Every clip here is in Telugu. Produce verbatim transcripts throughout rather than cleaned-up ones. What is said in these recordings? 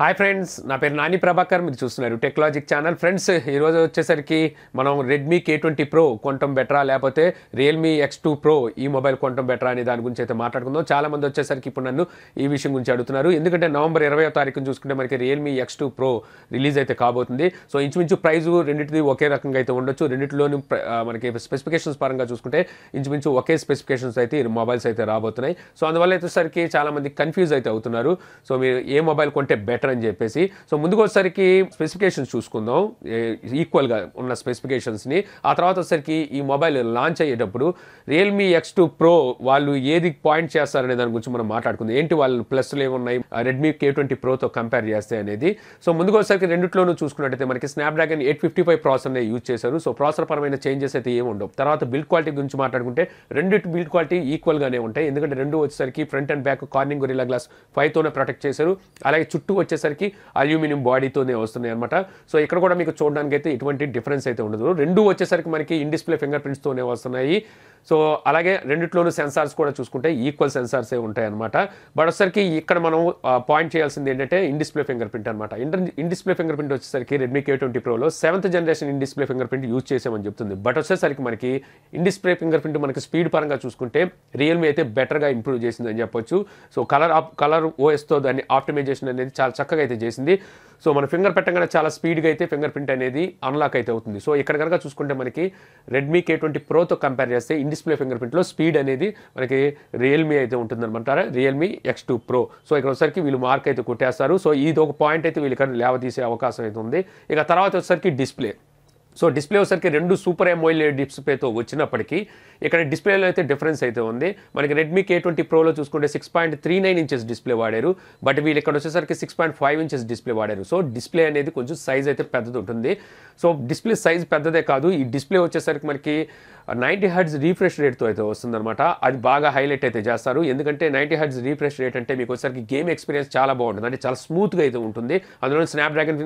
హాయ్ ఫ్రెండ్స్, నా పేరు నాని ప్రభాకర్. మీరు చూస్తున్నారు టెక్ లాజిక్ ఛానల్. ఫ్రెండ్స్, ఈరోజు వచ్చేసరికి మనం రెడ్మీ కే ట్వంటీ ప్రో కొంటం బెటరా లేకపోతే రియల్మీ ఎక్స్ టూ ప్రో ఈ మొబైల్ కొంటం బెటరా అనే దాని గురించి అయితే మాట్లాడుకుందాం. చాలామంది వచ్చేసరికి ఇప్పుడు నన్ను ఈ విషయం గురించి అడుగుతున్నారు. ఎందుకంటే నవంబర్ ఇరవయో తారీఖున చూసుకుంటే మనకి Realme X two pro release అయితే కాబోతుంది. సో ఇంచుమించు ప్రైజ్ రెండింటిది ఒకే రకంగా అయితే ఉండొచ్చు. రెండింటిలోనూ మనకి స్పెసిఫికేషన్స్ పరంగా చూసుకుంటే ఇంచుమించు ఒకే స్పెసిఫికేషన్స్ అయితే ఈ మొబైల్స్ అయితే రాబోతున్నాయి. సో అందువల్ల వచ్చేసరికి చాలామంది కన్ఫ్యూజ్ అయితే అవుతున్నారు. సో మీరు ఏ మొబైల్ కొంటే బెటర్ అని చెప్పేసి. సో ముందుకు వచ్చేసరికి స్పెసిఫికేషన్స్ చూసుకుందాం, ఈక్వల్గా ఉన్న స్పెసిఫికేషన్స్ని. ఆ తర్వాత వచ్చేసరికి ఈ మొబైల్ లాంచ్ అయ్యేటప్పుడు రియల్మీ ఎక్స్ టూ ప్రో వాళ్ళు ఏది పాయింట్ చేస్తారనే దాని గురించి మనం మాట్లాడుకుందాం. ఏంటి వాళ్ళు ప్లస్లు ఏమున్నాయి రెడ్మీ కే ట్వంటీ ప్రోతో కంపేర్ చేస్తే అనేది. సో ముందుకు వచ్చేసరికి రెండింటిలోనూ చూసుకున్నట్టయితే మనకి స్నాప్డ్రాగన్ ఎయిట్ ఫిఫ్టీ ఫైవ్ ప్రాసెసర్నే యూజ్ చేశారు. సో ప్రాసెసర్ పరమైన చేంజెస్ అయితే ఏమి ఉండవు. తర్వాత బిల్డ్ క్వాలిటీ గురించి మాట్లాడుకుంటే రెండింటి బిల్డ్ క్వాలిటీ ఈక్వల్గానే ఉంటాయి. ఎందుకంటే రెండు వచ్చేసరికి front and back Corning Gorilla glass ఫైవ్తోనే ప్రొటెక్ట్ చేశారు. అలాగే చుట్టూ వచ్చేసరికి అల్యూమినియం బాడీతోనే వస్తున్నాయి అనమాట. సో ఇక్కడ కూడా మీకు చూడడానికి అయితే ఎటువంటి డిఫరెన్స్ అయితే ఉండదు. రెండు వచ్చేసరికి మనకి ఇన్ డిస్ప్లే ఫింగర్ ప్రింట్స్తోనే వస్తున్నాయి. సో అలాగే రెండిట్లోనూ సెన్సార్స్ కూడా చూసుకుంటే ఈక్వల్ సెన్సార్సే ఉంటాయన్నమాట. బట్ వచ్చేసరికి ఇక్కడ మనం పాయింట్ చేయాల్సింది ఏంటంటే ఇన్ డిస్ప్లే ఫింగర్ ప్రింట్ అనమాట. ఇన్ డిస్ప్లే ఫింగర్ ప్రింట్ వచ్చేసరికి రెడ్మీ కే ట్వంటీ ప్రోలో seventh generation in display fingerprint use చేసామని చెప్తుంది. బట్ వచ్చేసరికి మనకి ఇన్ డిస్ప్లే ఫింగర్ ప్రింట్ మనకి స్పీడ్ పరంగా చూసుకుంటే రియల్మీ అయితే బెటర్గా ఇంప్రూవ్ చేసిందని చెప్పొచ్చు. సో కలర్ కలర్ ఓఎస్తో దాన్ని ఆప్టిమైజేషన్ అనేది చాలా చక్కగా అయితే చేసింది. సో మన ఫింగర్ పెట్టగానే చాలా స్పీడ్గా అయితే ఫింగర్ ప్రింట్ అనేది అన్లాక్ అయితే అవుతుంది. సో ఇక్కడ కనుక చూసుకుంటే మనకి రెడ్మీ కే ట్వంటీ ప్రోతో కంపేర్ చేస్తే ఇన్ డిస్ప్లే ఫింగర్ ప్రింట్లో స్పీడ్ అనేది మనకి రియల్మీ అయితే ఉంటుందన్నమాట, Realme X two pro. So ఇక్కడ వచ్చేసరికి వీళ్ళు మార్క్ అయితే కొట్టేస్తారు. సో ఇది ఒక పాయింట్ అయితే వీళ్ళు ఇక్కడ లేవదీసే అవకాశం అయితే ఉంది. ఇక తర్వాత వచ్చేసరికి డిస్ప్లే. సో డిస్ప్లే వచ్చేసరికి రెండు సూపర్ అమోలెడ్ డిస్ప్లేతో వచ్చినప్పటికీ ఇక్కడ డిస్ప్లేలో అయితే డిఫరెన్స్ అయితే ఉంది. మనకి రెడ్మీ కే ట్వంటీ ప్రోలో చూసుకుంటే six point three nine inches display వాడారు. బట్ వీళ్ళు ఇక్కడ వచ్చేసరికి six point five inches display వాడారు. సో డిస్ప్లే అనేది కొంచెం సైజ్ అయితే పెద్దది ఉంటుంది. సో డిస్ప్లే సైజ్ పెద్దదే కాదు, ఈ డిస్ప్లే వచ్చేసరికి మనకి నైంటీ హెడ్స్ రీఫ్రెష్ రేట్తో అయితే వస్తుందన్నమాట. అది బాగా హైలైట్ అయితే చేస్తారు. ఎందుకంటే నైంటీ హెడ్స్ రీఫ్రెష్ రేట్ అంటే మీకు వచ్చేసరికి గేమ్ ఎక్స్పీరియన్స్ చాలా బాగుంటుంది, అంటే చాలా స్మూత్గా అయితే ఉంటుంది. అందులో Snapdragon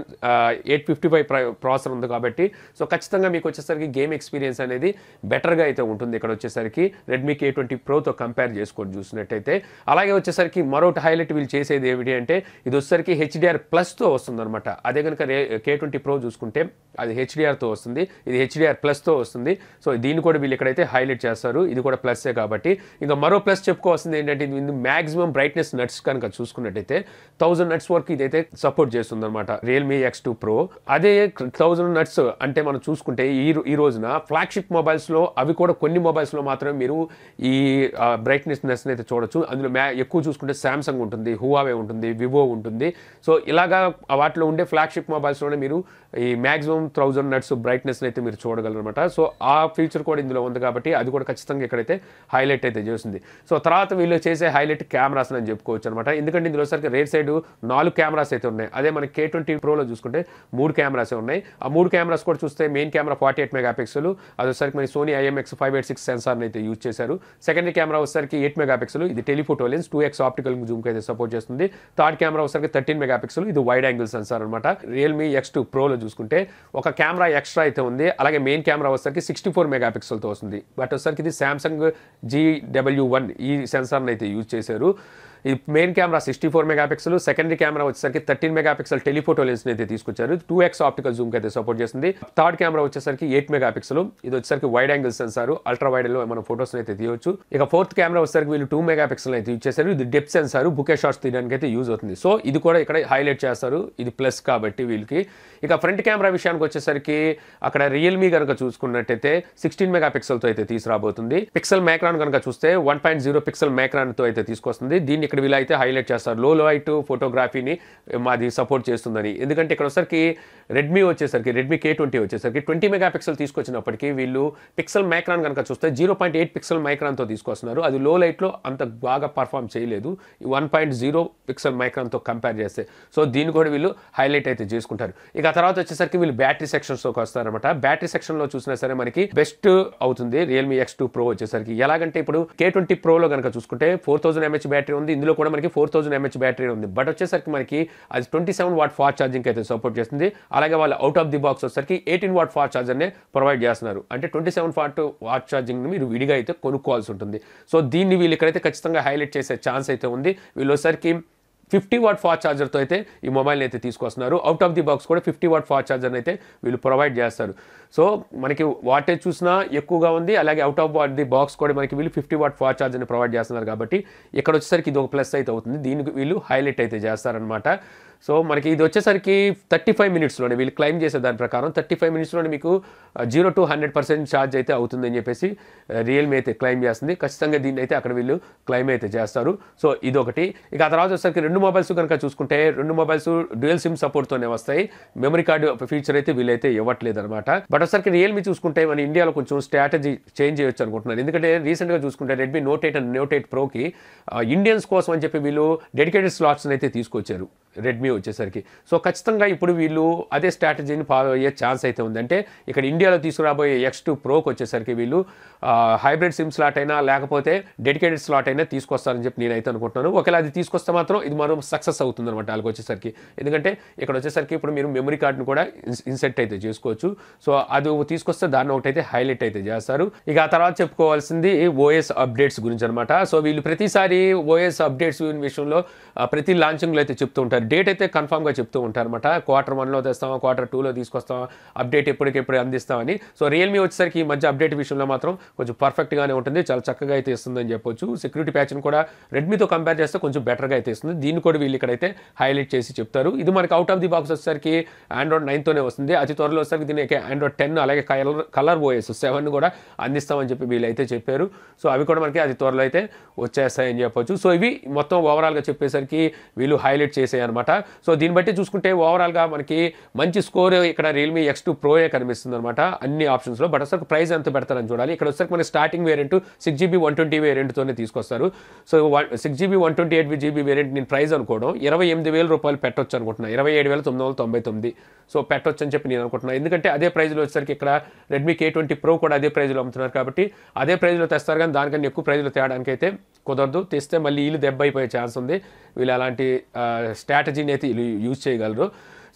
eight fifty five processor ఉంది కాబట్టి సో ఖచ్చితంగా మీకు వచ్చేసరికి గేమ్ ఎక్స్పీరియన్స్ అనేది బెటర్గా అయితే ఉంటుంది ఇక్కడ వచ్చేసరికి రెడ్మీ కే ట్వంటీ ప్రోతో కంపేర్ చేసుకొని చూసినట్టయితే. అలాగే వచ్చేసరికి మరొకటి హైలైట్ వీళ్ళు చేసేది ఏమిటి అంటే ఇది వచ్చేసరికి హెచ్డిఆర్ ప్లస్తో వస్తుందన్నమాట. అదే కనుక రే కే ట్వంటీ ప్రో చూసుకుంటే అది హెచ్డిఆర్తో వస్తుంది, ఇది హెచ్డిఆర్ ప్లస్తో వస్తుంది. సో దీన్ని కూడా వీళ్ళు ఇక్కడైతే హైలైట్ చేస్తారు, ఇది కూడా ప్లస్సే కాబట్టి. ఇంకా మరో ప్లస్ చెప్పుకోవాల్సింది ఏంటంటే ఇది మ్యాక్సిమం బ్రైట్నెస్ నట్స్ కనుక చూసుకున్నట్టయితే థౌజండ్ నట్స్ వరకు ఇదైతే సపోర్ట్ చేస్తుంది అనమాట రియల్మీ ఎక్స్ టూ ప్రో. అదే థౌజండ్ నట్స్ అంటే మనం చూసుకుంటే ఈ ఈ రోజున ఫ్లాగ్షిప్ మొబైల్స్లో అవి కూడా కొన్ని మొబైల్స్లో మాత్రమే మీరు ఈ బ్రైట్నెస్నెస్ని అయితే చూడొచ్చు. అందులో మ్యా ఎక్కువ చూసుకుంటే శాంసంగ్ ఉంటుంది, హువావే ఉంటుంది, వివో ఉంటుంది. సో ఇలాగా వాటిలో ఉండే ఫ్లాగ్షిప్ మొబైల్స్లోనే మీరు ఈ మ్యాక్సిమం థౌజండ్ నట్స్ బ్రైట్నెస్ని అయితే మీరు చూడగలరు అనమాట. సో ఆ ఫీచర్ కూడా ఇందులో ఉంది కాబట్టి అది కూడా ఖచ్చితంగా ఇక్కడైతే హైలైట్ అయితే చేస్తుంది. సో తర్వాత వీళ్ళు చేసే హైలైట్ కెమెరాస్ అని చెప్పుకోవచ్చు అనమాట. ఎందుకంటే ఇందులో సరికి రేట్ సైడ్ నాలుగు కెమెరాస్ అయితే ఉన్నాయి. అదే మన కే ట్వంటీ ప్రోలో చూసుకుంటే మూడు కెమెరాసే ఉన్నాయి. ఆ మూడు కెమెరాస్ కూడా చూస్తే main camera forty eight megapixel, అది వచ్చేసరికి మన Sony IMX five eight six సెన్సార్ని అయితే యూజ్ చేశారు. సెకండరీ కెమెరా వచ్చేసరికి ఎయిట్ మెగా పిక్సెల్, ఇది telephoto lens two X optical జూమ్కి అయితే సపోర్ట్ చేస్తుంది. థర్డ్ కెమెరా వచ్చేసరికి థర్టీన్ మెగా పిక్సెల్, ఇది వైడ్ యాంగిల్ సెన్సార్ అనమాట. రియల్మీ ఎక్స్ టూ ప్రోలో చూసుకుంటే ఒక కెమెరా ఎక్స్ట్రా అయితే ఉంది. అలాగే మెయిన్ కెమెరా వచ్చేసరికి సిక్స్టీ ఫోర్ మెగా పిక్సెల్తో వస్తుంది. బట్ వచ్చేసరికి ఇది శాంసంగ్ జీ డబ్ల్యూ వన్ ఈ సెన్సార్ని అయితే యూజ్ చేశారు. ఈ main camera sixty four megapixel, secondary camera వచ్చేసరికి థర్టీన్ మెగా పిక్సెల్ టెలిఫోటో లెన్స్ని అయితే తీసుకొచ్చారు. టూ ఎక్స్ ఆప్టికల్ జూమ్కి అయితే సపోర్ట్ చేస్తుంది. థర్డ్ కెమెరా వచ్చేసరికి ఎయిట్ మెగా పిక్సెల్, ఇది వచ్చేసరికి వైడ్ యాంగిల్ సెన్సార్, అల్ట్రా వైడ్లో మనం ఫోటోస్ని అయితే తీయవచ్చు. ఇక ఫోర్త్ కెమెరా వచ్చేసరికి వీళ్ళు టూ మెగా పిక్సెల్ అయితే యూజ్ చేశారు. ఇది డెప్త్ సెన్సార్, బుకే షాట్స్ తీయడానికి అయితే యూజ్ అవుతుంది. సో ఇది కూడా ఇక్కడ హైలైట్ చేస్తారు, ఇది ప్లస్ కాబట్టి వీళ్ళకి. ఇక ఫ్రంట్ కెమెరా విషయానికి వచ్చేసరికి అక్కడ రియల్మీ కనుక చూసుకున్నట్టయితే సిక్స్టీన్ మెగా పిక్సెల్తో అయితే తీసుకురాబోతుంది. పిక్సెల్ మైక్రాన్ కనుక చూస్తే వన్ పాయింట్ జీరో పిక్సెల్ మైక్రాన్తో అయితే తీసుకొస్తుంది. దీన్ని ఇక్కడ వీళ్ళు అయితే హైలైట్ చేస్తారు, లో లైట్ ఫోటోగ్రఫీని మాది సపోర్ట్ చేస్తుందని. ఎందుకంటే ఇక్కడ వచ్చేసరికి రెడ్మీ వచ్చేసరికి రెడ్మీ కే ట్వంటీ వచ్చేసరికి ట్వంటీ మెగా పిక్సెల్ తీసుకొచ్చినప్పటికీ వీళ్ళు పిక్సెల్ మైక్రాన్ కనుక చూస్తే జీరో పాయింట్ ఎయిట్ పిక్సెల్ మైక్రాన్తో తీసుకొస్తున్నారు. అది లో లైట్లో అంత బాగా పర్ఫామ్ చేయలేదు వన్ పాయింట్ జీరో పిక్సెల్ మైక్రాన్తో కంపేర్ చేస్తే. సో దీన్ని కూడా వీళ్ళు హైలైట్ అయితే చేసుకుంటారు. ఇక తర్వాత వచ్చేసరికి వీళ్ళు బ్యాటరీ సెక్షన్స్లోకి వస్తారనమాట. బ్యాటరీ సెక్షన్లో చూసినా సరే మనకి బెస్ట్ అవుతుంది రియల్మీ ఎక్స్ టూ ప్రో వచ్చేసరికి. ఎలాగంటే ఇప్పుడు కే ట్వంటీ ప్రోలో కనుక చూసుకుంటే ఫోర్ థౌసండ్ ఎంహెచ్ బ్యాటరీ ఉంది, ఇందులో కూడా మనకి ఫోర్ థౌసండ్ ఎంహెచ్ బ్యాటరీ ఉంది. బట్ వచ్చేసరికి మనకి అది twenty seven watt fast charging అయితే సపోర్ట్ చేస్తుంది. అలాగే వాళ్ళు అవుట్ ఆఫ్ ది బాక్స్ వచ్చేసరికి ఎయిటీన్ వాట్ ఫాస్ట్ ఛార్జర్నే ప్రొవైడ్ చేస్తున్నారు. అంటే ట్వంటీ సెవెన్ వాట్ ఫాస్ట్ ఛార్జింగ్ని మీరు విడిగా అయితే కొనుక్కోవాల్సి ఉంటుంది. సో దీన్ని వీళ్ళు ఇక్కడైతే ఖచ్చితంగా హైలైట్ చేసే ఛాన్స్ అయితే ఉంది. వీళ్ళు వచ్చేసరికి ఫిఫ్టీ వాట్ ఫాస్ట్ ఛార్జర్ తో అయితే ఈ మొబైల్ అయితే తీసుకొస్తున్నారు. అవుట్ ఆఫ్ ది బాక్స్ కూడా ఫిఫ్టీ వాట్ ఫాస్ట్ ఛార్జర్ అయితే వీళ్ళు ప్రొవైడ్ చేస్తారు. సో మనకి వాటేజ్ చూసినా ఎక్కువగా ఉంది, అలాగే అవుట్ ఆఫ్ ది బాక్స్ కూడా మనకి వీళ్ళు ఫిఫ్టీ వాట్ ఫాస్ట్ ఛార్జర్ని ప్రొవైడ్ చేస్తున్నారు కాబట్టి ఇక్కడ వచ్చేసరికి ఇది ఒక ప్లస్ అయితే అవుతుంది, దీనికి వీళ్ళు హైలైట్ అయితే చేస్తారనమాట. సో మనకి ఇది వచ్చేసరికి థర్టీ ఫైవ్ మినిట్స్లోనే వీళ్ళు క్లైమ్ చేసే దాని ప్రకారం థర్టీ ఫైవ్ మినిట్స్లోనే మీకు zero to hundred percent charge అయితే అవుతుందని చెప్పేసి రియల్మీ అయితే క్లైమ్ చేస్తుంది. ఖచ్చితంగా దీన్ని అయితే అక్కడ వీళ్ళు క్లైమ్ అయితే చేస్తారు. సో ఇదొకటి. ఇక ఆ తర్వాత వచ్చేసరికి రెండు మొబైల్స్ కనుక చూసుకుంటే రెండు మొబైల్స్ డ్యూయల్ సిమ్ సపోర్ట్తోనే వస్తాయి, మెమరీ కార్డు ఫీచర్ అయితే వీళ్ళైతే ఇవ్వట్లేదు అనమాట. బట్ ఒకసారికి రియల్మీ చూసుకుంటే మన ఇండియాలో కొంచెం స్ట్రాటజీ చేంజ్ చేయొచ్చు అనుకుంటున్నాను. ఎందుకంటే రీసెంట్గా చూసుకుంటే Redmi Note eight and Note eight ప్రోకి ఇండియన్స్ కోసం అని చెప్పి వీళ్ళు డెడికేటెడ్ స్లాట్స్ని అయితే తీసుకొచ్చారు రెడ్మీ వచ్చేసరికి. సో ఖచ్చితంగా ఇప్పుడు వీళ్ళు అదే స్ట్రాటజీని ఫాలో అయ్యే ఛాన్స్ అయితే ఉందంటే ఇక్కడ ఇండియాలో తీసుకురాబోయే ఎక్స్ టూ ప్రోకి వచ్చేసరికి వీళ్ళు హైబ్రిడ్ సిమ్ స్లాట్ అయినా లేకపోతే డెడికేటెడ్ స్లాట్ అయినా తీసుకొస్తారని చెప్పి నేనైతే అనుకుంటున్నాను. ఒకవేళ అది తీసుకొస్తే మాత్రం ఇది మనం సక్సెస్ అవుతుంది అనమాట వాళ్ళకి వచ్చేసరికి. ఎందుకంటే ఇక్కడ వచ్చేసరికి ఇప్పుడు మీరు మెమరీ కార్డును కూడా ఇన్సెట్ అయితే చేసుకోవచ్చు. సో అది తీసుకొస్తే దాన్ని ఒకటైతే హైలైట్ అయితే చేస్తారు. ఇక ఆ తర్వాత చెప్పుకోవాల్సింది ఓఎస్ అప్డేట్స్ గురించి అనమాట. సో వీళ్ళు ప్రతిసారి ఓఎస్ అప్డేట్స్ విషయంలో ప్రతి లాంచింగ్లో అయితే చెప్తూ ఉంటారు, డేట్ అయితే కన్ఫామ్గా చెప్తూ ఉంటారనమాట. క్వార్టర్ వన్లో తెస్తామా, క్వార్టర్ టూలో తీసుకొస్తామా, అప్డేట్ ఎప్పటికెప్పుడు అందిస్తామని. సో రియల్మీ వచ్చేసరికి ఈ మధ్య అప్డేట్ విషయంలో మాత్రం కొంచెం పర్ఫెక్ట్గానే ఉంటుంది, చాలా చక్కగా అయితే ఇస్తుందని చెప్పొచ్చు. సెక్యూరిటీ ప్యాచ్ని కూడా రెడ్మీతో కంపేర్ చేస్తే కొంచెం బెటర్గా అయితే ఇస్తుంది, దీన్ని కూడా వీళ్ళు ఇక్కడైతే హైలైట్ చేసి చెప్తారు. ఇది మనకి అవుట్ ఆఫ్ ది బాక్స్ వచ్చేసరికి ఆండ్రాయిడ్ నైన్తోనే వస్తుంది. అతి త్వరలో వచ్చేసరికి దీనికి ఆండ్రాయిడ్ టెన్ అలాగే కలర్ కలర్ ఓఎస్ సెవెన్ కూడా అందిస్తామని చెప్పి వీళ్ళైతే చెప్పారు. సో అవి కూడా మనకి అతి త్వరలో అయితే వచ్చేస్తాయని చెప్పొచ్చు. సో ఇవి మొత్తం ఓవరాల్గా చెప్పేసరికి వీళ్ళు హైలైట్ చేసే అనమాట. సో దీన్ని బట్టి చూసుకుంటే ఓవరాల్గా మనకి మంచి స్కోర్ ఇక్కడ రియల్మీ ఎక్స్ టూ ప్రోయే కనిపిస్తుంది అనమాట అన్ని ఆప్షన్స్లో. బట్ ఒకసారి ప్రైస్ ఎంత పెడతారని చూడాలి. ఇక్కడ వచ్చేసరికి మనకి starting variant six GB one twenty వేరియంట్తోనే తీసుకొస్తారు. So six GB one twenty eight GB variant నేను ప్రైస్ అనుకోవడం ఇరవై ఎనిమిది వేల రూపాయలు పెట్టొచ్చు అనుకుంటున్నాను, ఇరవై ఏడు వేల తొమ్మిది వందల తొంభై తొమ్మిది సో పెట్టొచ్చు అని చెప్పి నేను అనుకుంటున్నాను. ఎందుకంటే అదే ప్రైజ్లో వచ్చేసరికి ఇక్కడ రెడ్మీ కే ట్వంటీ ప్రో కూడా అదే ప్రైజ్లో అమ్ముతున్నారు కాబట్టి అదే ప్రైజ్లో తెస్తారు, కానీ దానికన్నా ఎక్కువ ప్రైజ్లో తేయడానికి అయితే కుదరదు. తెస్తే మళ్ళీ వీళ్ళు దెబ్బ అయిపోయే ఛాన్స్ ఉంది, వీళ్ళు అలాంటి స్ట్రాటజీని అయితే వీళ్ళు యూజ్ చేయగలరు.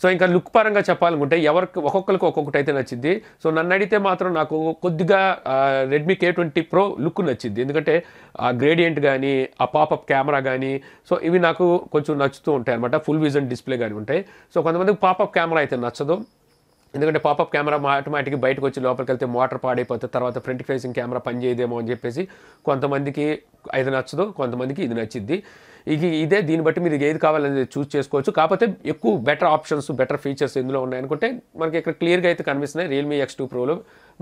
సో ఇంకా లుక్ పరంగా చెప్పాలనుకుంటే ఎవరికి ఒక్కొక్కరికి ఒక్కొక్కటి అయితే నచ్చింది. సో నన్ను అడిగితే మాత్రం నాకు కొద్దిగా Redmi K twenty pro look నచ్చింది, ఎందుకంటే ఆ గ్రేడియంట్ కానీ ఆ పాపప్ కెమెరా కానీ సో ఇవి నాకు కొంచెం నచ్చుతూ ఉంటాయి అనమాట. ఫుల్ విజన్ డిస్ప్లే కానీ ఉంటాయి. సో కొంతమందికి పాపప్ కెమెరా అయితే నచ్చదు, ఎందుకంటే పాపప్ కెమెరా ఆటోమేటిక్గా బయటకు వచ్చి లోపలికి వెళ్తే మోటార్ పాడైపోతే తర్వాత ఫ్రంట్ ఫేసింగ్ కెమెరా పనిచేయదేమో అని చెప్పేసి కొంతమందికి అయితే నచ్చదు, కొంతమందికి ఇది నచ్చిద్ది. ఇక ఇదే దీన్ని బట్టి మీరు ఏది కావాలనేది చూస్ చేసుకోవచ్చు. కాకపోతే ఎక్కువ బెటర్ ఆప్షన్స్ బెటర్ ఫీచర్స్ ఇందులో ఉన్నాయనుకుంటే మనకి ఇక్కడ క్లియర్గా అయితే కనిపిస్తున్నాయి రియల్మీ ఎక్స్ టూ ప్రోలో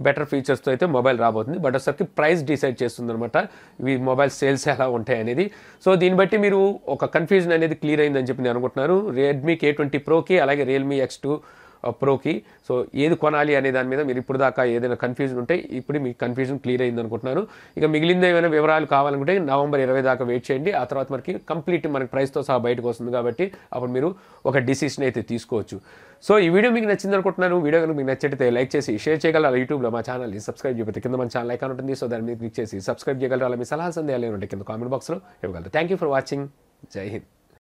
బెటర్ ఫీచర్స్తో అయితే మొబైల్ రాబోతుంది. బట్ ఒకసారికి ప్రైస్ డిసైడ్ చేస్తుందనమాట ఇవి మొబైల్ సేల్స్ ఎలా ఉంటాయి అనేది. సో దీన్ని బట్టి మీరు ఒక కన్ఫ్యూజన్ అనేది క్లియర్ అయిందని చెప్పి నేను అనుకుంటున్నాను రెడ్మీ కే ట్వంటీ ప్రోకి అలాగే రియల్మీ ఎక్స్ టూ ప్రోకి. సో ఏది కొనాలి అనే దాని మీద మీరు ఇప్పుడు దాకా ఏదైనా కన్ఫ్యూజన్ ఉంటే ఇప్పుడు మీకు కన్ఫ్యూజన్ క్లియర్ అయింది అనుకుంటున్నాను. ఇక మిగిలింది ఏమైనా వివరాలు కావాలనుకుంటే నవంబర్ ఇరవై దాకా వెయిట్ చేయండి, ఆ తర్వాత మనకి కంప్లీట్ మనకి ప్రైస్తో సహా బయటకు వస్తుంది కాబట్టి అప్పుడు మీరు ఒక డిసిషన్ అయితే తీసుకోవచ్చు. సో ఈ వీడియో మీకు నచ్చింది అనుకుంటున్నాను. వీడియో కనుక మీకు నచ్చితే లైక్ చేసి షేర్ చేయగలరు. అలా యూట్యూబ్లో మా ఛానల్ని సబ్స్క్రైబ్ చేయకపోతే కింద మన ఛానల్ ఐకాన్ ఉంటుంది, సో దాన్ని క్లిక్ చేసి సబ్స్క్రైబ్ చేయగలరు. అలా మీ సలహా సందేహాలు ఉంటే కింద కామెంట్ బాక్స్లో ఇవ్వగలరు. Thank you for watching. జై హింద్.